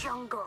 jungle.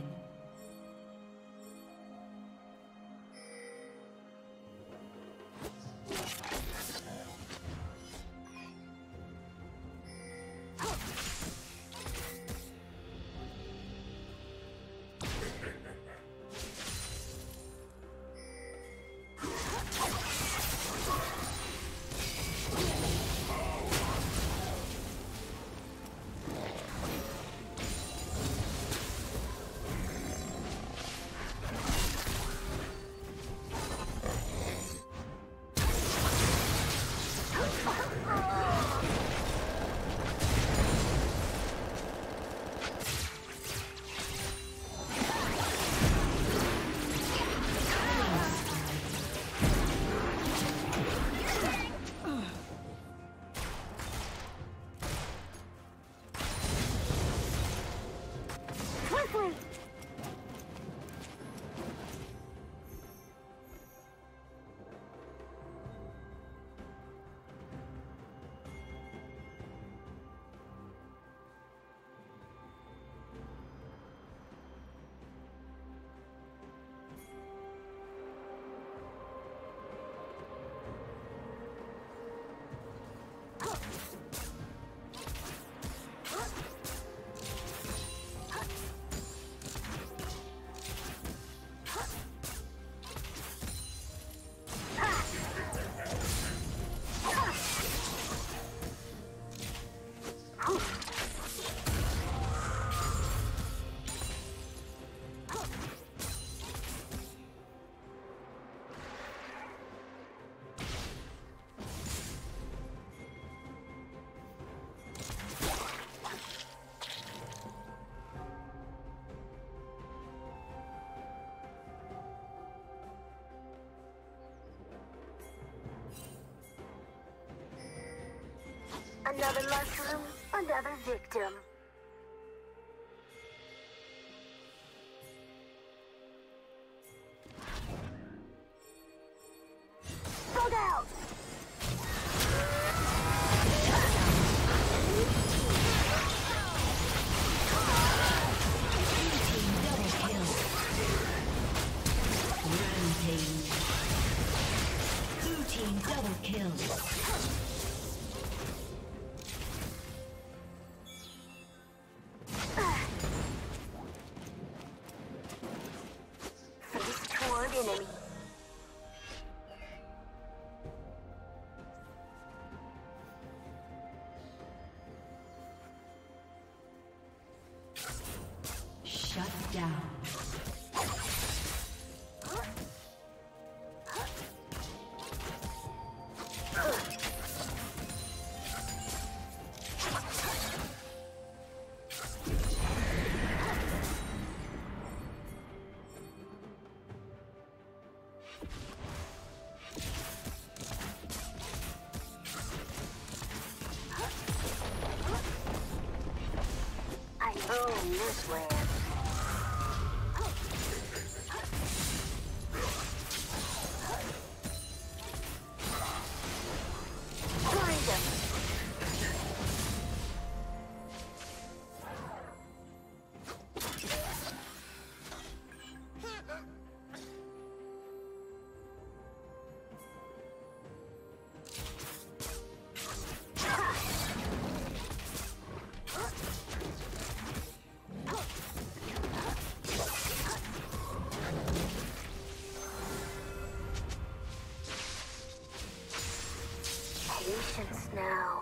Another mushroom, another victim. Shut down. I own this land. Now.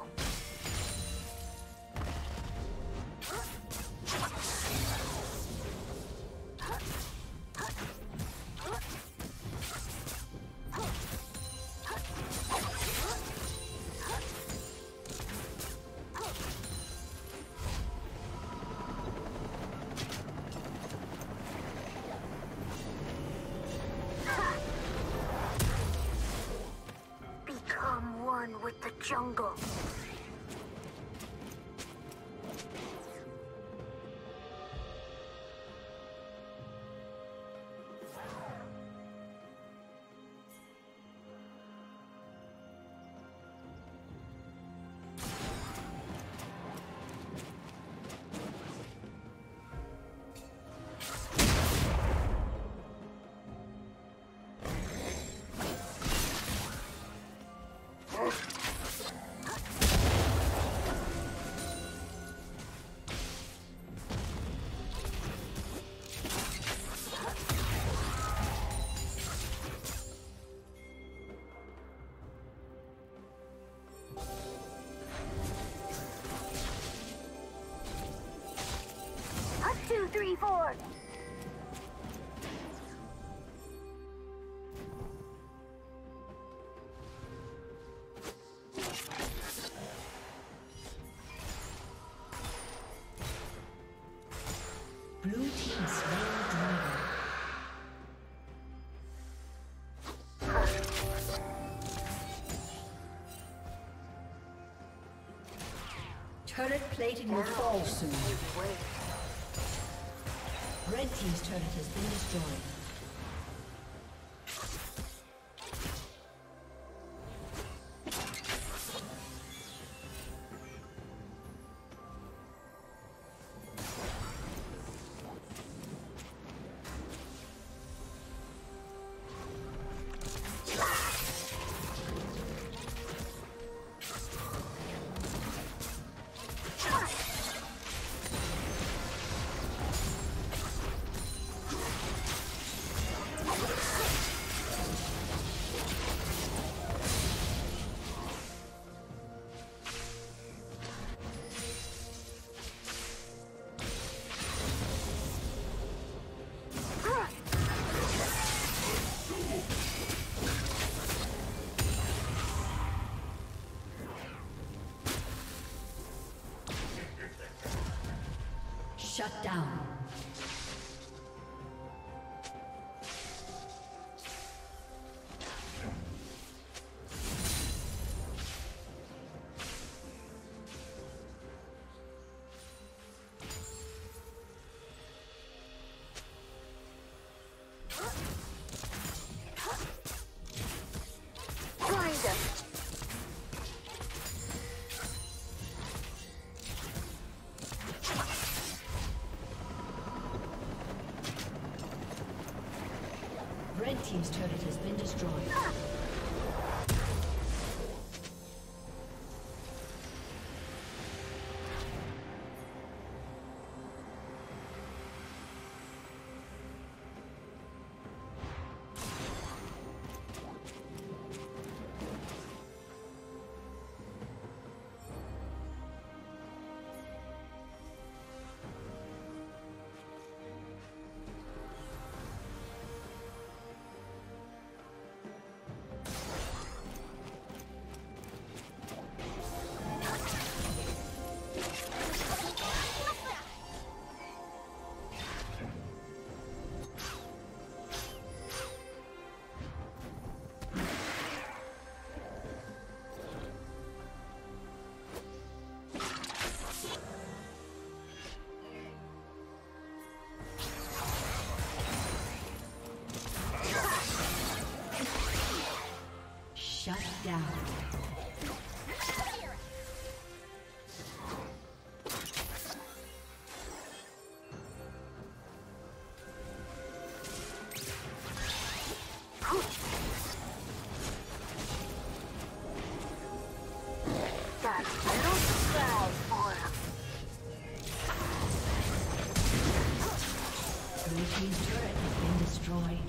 Jungle. Blue team slain dragon. Turret plating will fall soon. Red team's turret has been destroyed. Shut down. Red team's turret has been destroyed. Down. Blue team's turret has been destroyed.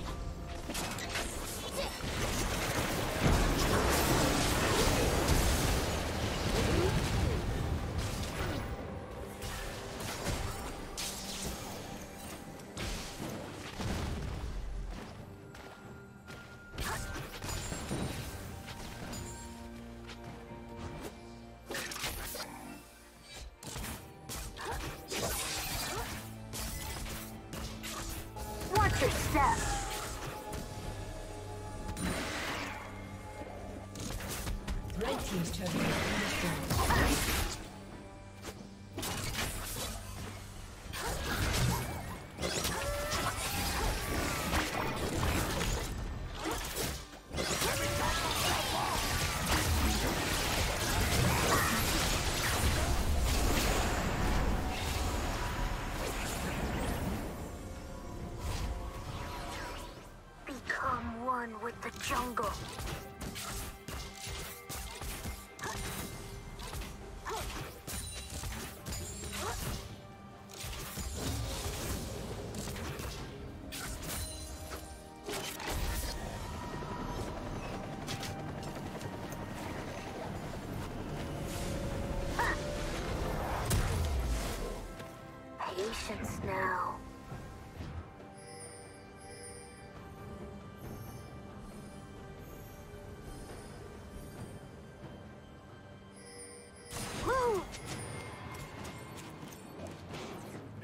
Jungle. Patience now.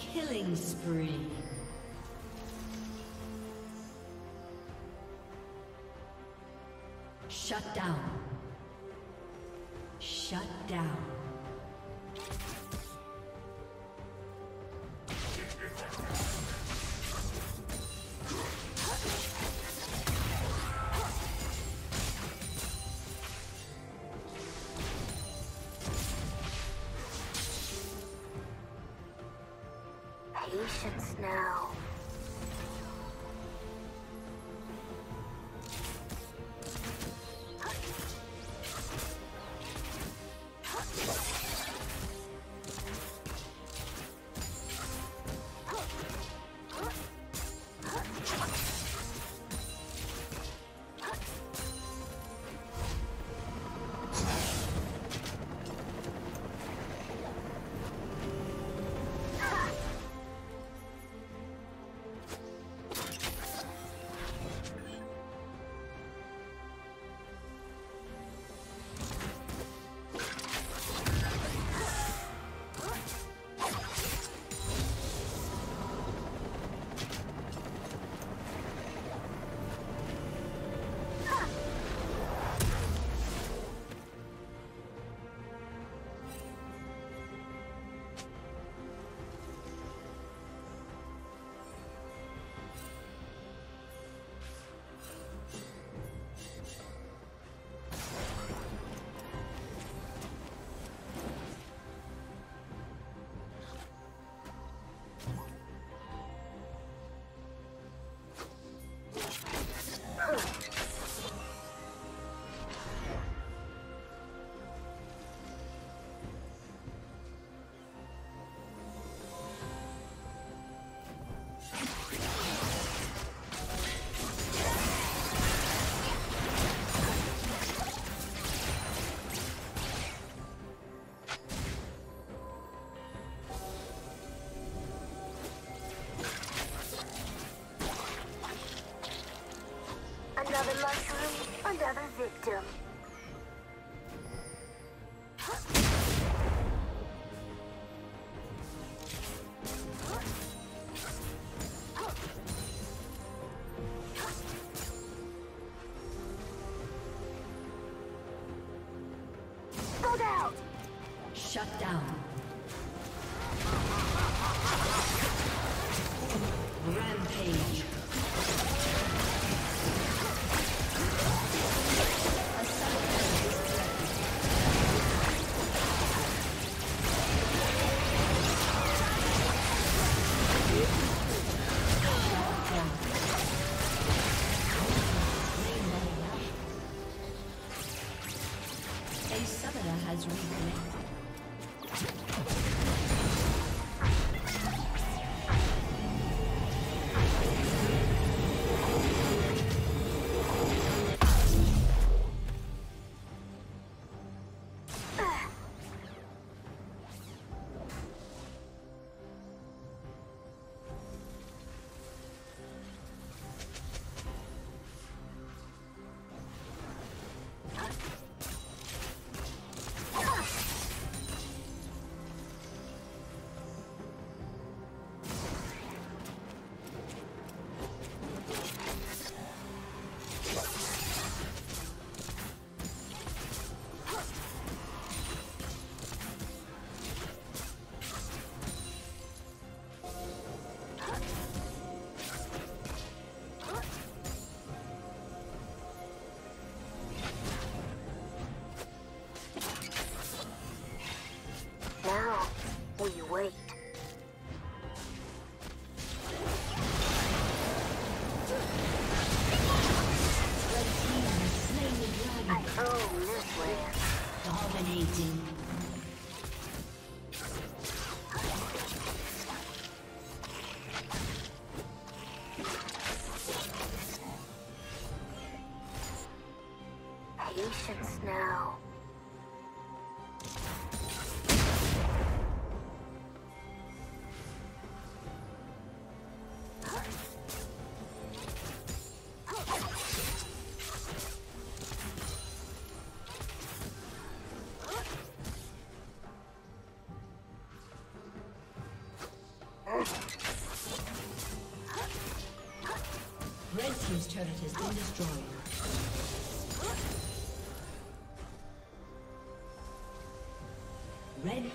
Killing spree. Shut down. Shut down. Patience now. Another luxury, another victim. Sold out! Shut down. Rampage. A summoner has reconnected. Dominating. Patience now. His turret has been destroyed. Red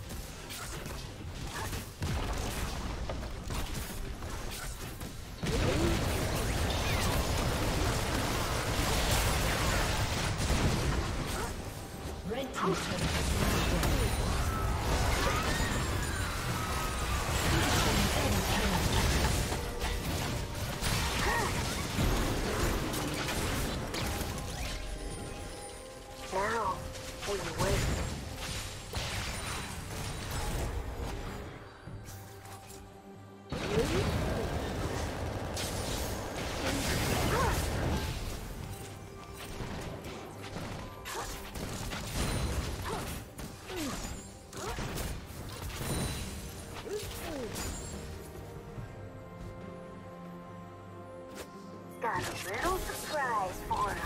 Got a little surprise for him.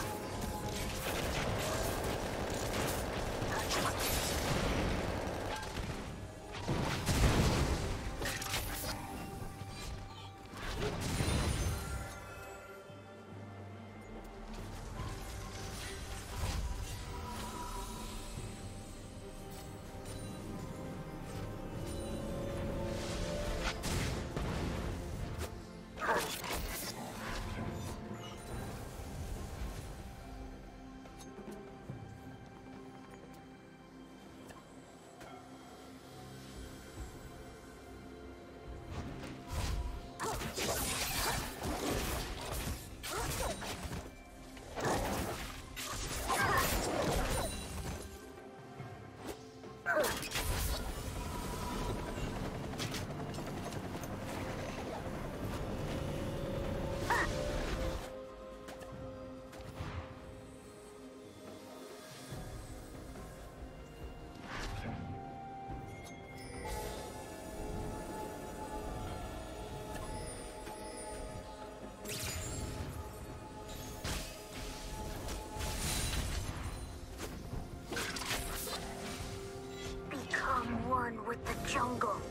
Jungle.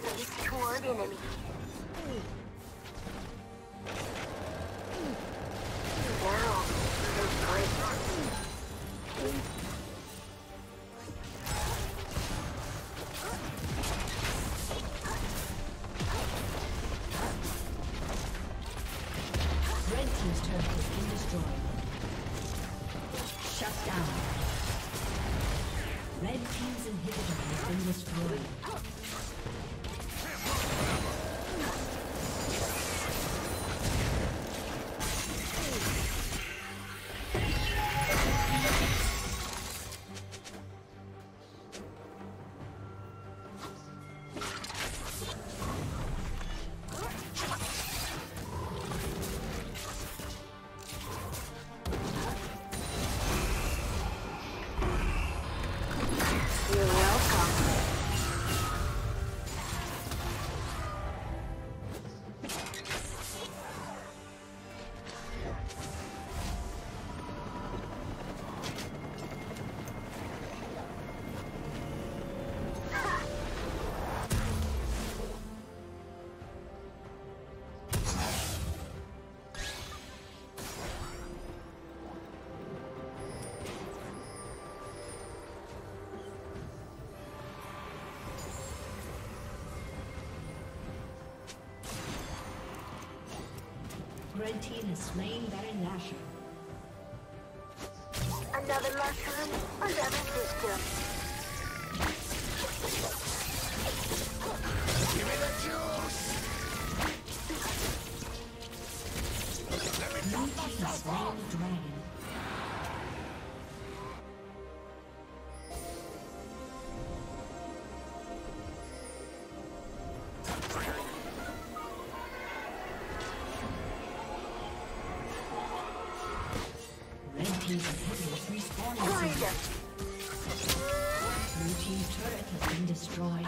Face toward enemy. Destroyed. team has slain Baron Nashor. Another lifetime, another victim. Give me the juice! Let me drop myself off! New team has slain the dragon. Blue team's turret has been destroyed.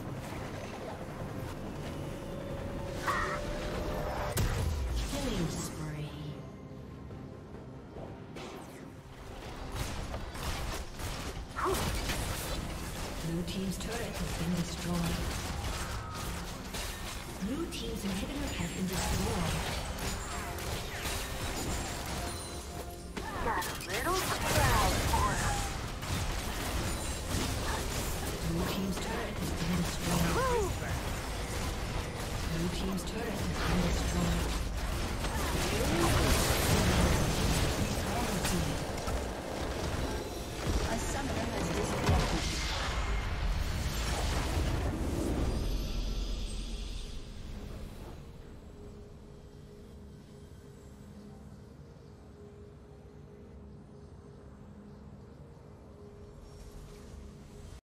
Killing spree. Blue team's turret has been destroyed. Blue team's inhibitor has been destroyed. Got a little crowd for us. Blue team's turret has been destroyed. Blue team's turret has been destroyed.